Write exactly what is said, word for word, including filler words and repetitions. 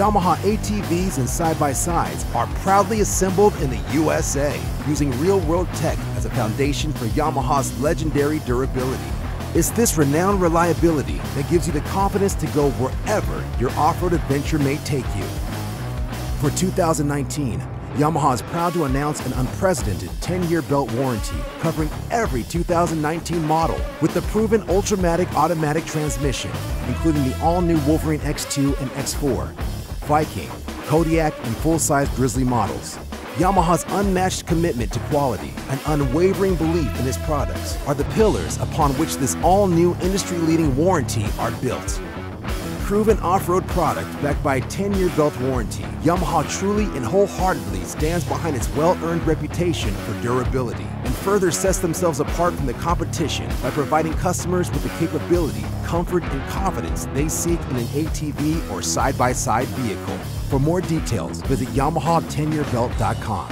Yamaha A T Vs and side-by-sides are proudly assembled in the U S A, using real-world tech as a foundation for Yamaha's legendary durability. It's this renowned reliability that gives you the confidence to go wherever your off-road adventure may take you. For two thousand nineteen, Yamaha is proud to announce an unprecedented ten-year belt warranty covering every two thousand nineteen model with the proven Ultramatic automatic transmission, including the all-new Wolverine X two and X four, Viking, Kodiak, and full-size Grizzly models. Yamaha's unmatched commitment to quality and unwavering belief in its products are the pillars upon which this all-new industry-leading warranty are built. Proven off-road product backed by a ten-year belt warranty, Yamaha truly and wholeheartedly stands behind its well-earned reputation for durability and further sets themselves apart from the competition by providing customers with the capability, comfort, and confidence they seek in an A T V or side-by-side vehicle. For more details, visit Yamaha ten year belt dot com.